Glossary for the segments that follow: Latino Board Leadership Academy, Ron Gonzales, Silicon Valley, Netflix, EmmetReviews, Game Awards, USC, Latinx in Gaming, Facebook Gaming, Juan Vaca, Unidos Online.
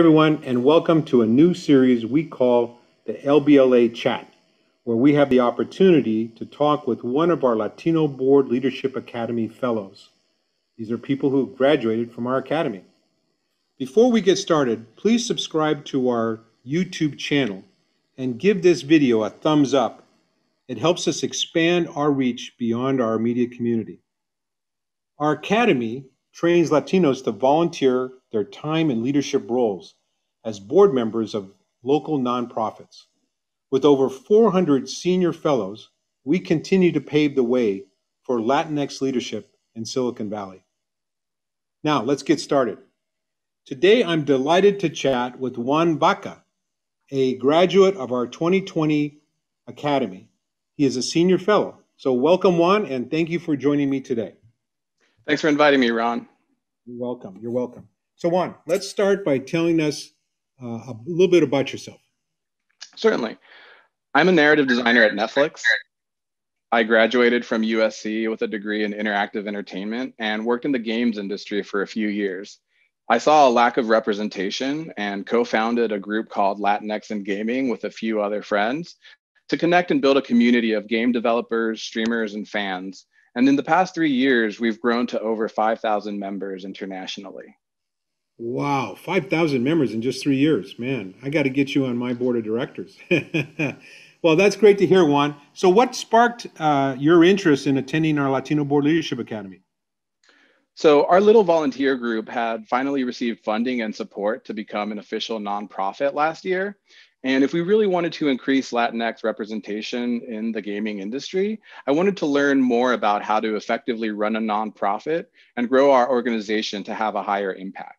Everyone, and welcome to a new series we call the LBLA Chat, where we have the opportunity to talk with one of our Latino Board Leadership Academy fellows. These are people who graduated from our academy. Before we get started, please subscribe to our YouTube channel and give this video a thumbs up. It helps us expand our reach beyond our immediate community. Our academy trains Latinos to volunteer their time in leadership roles as board members of local nonprofits. With over 400 senior fellows, we continue to pave the way for Latinx leadership in Silicon Valley. Now, let's get started. Today, I'm delighted to chat with Juan Vaca, a graduate of our 2020 Academy. He is a senior fellow. So welcome, Juan, and thank you for joining me today. Thanks for inviting me, Ron. You're welcome. You're welcome. So Juan, let's start by telling us a little bit about yourself. Certainly. I'm a narrative designer at Netflix. I graduated from USC with a degree in interactive entertainment and worked in the games industry for a few years. I saw a lack of representation and co-founded a group called Latinx in Gaming with a few other friends to connect and build a community of game developers, streamers, and fans. And in the past 3 years, we've grown to over 5,000 members internationally. Wow, 5,000 members in just 3 years. Man, I got to get you on my board of directors. Well, that's great to hear, Juan. So what sparked your interest in attending our Latino Board Leadership Academy? So our little volunteer group had finally received funding and support to become an official nonprofit last year. And if we really wanted to increase Latinx representation in the gaming industry, I wanted to learn more about how to effectively run a nonprofit and grow our organization to have a higher impact.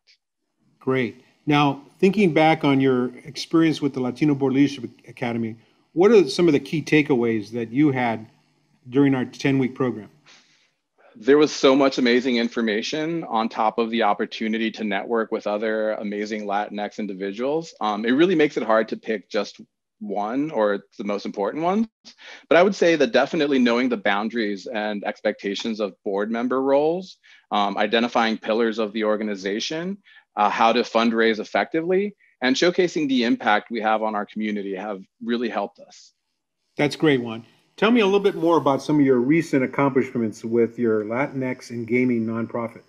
Great. Now, thinking back on your experience with the Latino Board Leadership Academy, what are some of the key takeaways that you had during our 10-week program? There was so much amazing information on top of the opportunity to network with other amazing Latinx individuals. It really makes it hard to pick just one or the most important ones. But I would say that definitely knowing the boundaries and expectations of board member roles, identifying pillars of the organization, how to fundraise effectively, and showcasing the impact we have on our community have really helped us. That's great, Juan. Tell me a little bit more about some of your recent accomplishments with your Latinx in Gaming nonprofit.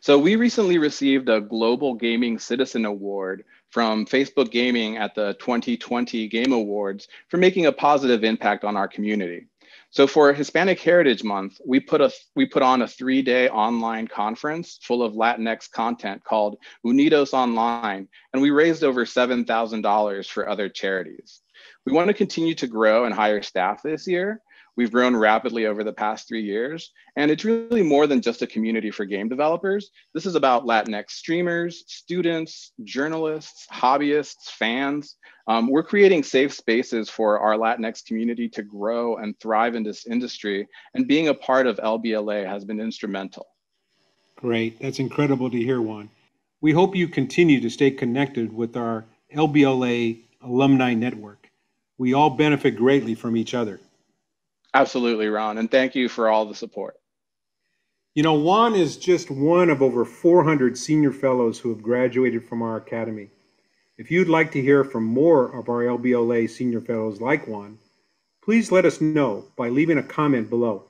So we recently received a Global Gaming Citizen Award from Facebook Gaming at the 2020 Game Awards for making a positive impact on our community. So for Hispanic Heritage Month, we put on a 3-day online conference full of Latinx content called Unidos Online, and we raised over $7,000 for other charities. We want to continue to grow and hire staff this year. We've grown rapidly over the past 3 years, and it's really more than just a community for game developers. This is about Latinx streamers, students, journalists, hobbyists, fans. We're creating safe spaces for our Latinx community to grow and thrive in this industry, and being a part of LBLA has been instrumental. Great. That's incredible to hear, Juan. We hope you continue to stay connected with our LBLA alumni network. We all benefit greatly from each other. Absolutely, Ron, and thank you for all the support. You know, Juan is just one of over 400 senior fellows who have graduated from our academy. If you'd like to hear from more of our LBLA senior fellows like Juan, please let us know by leaving a comment below.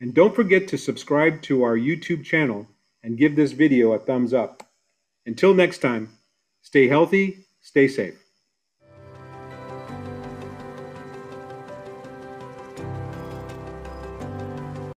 And don't forget to subscribe to our YouTube channel and give this video a thumbs up. Until next time, stay healthy, stay safe.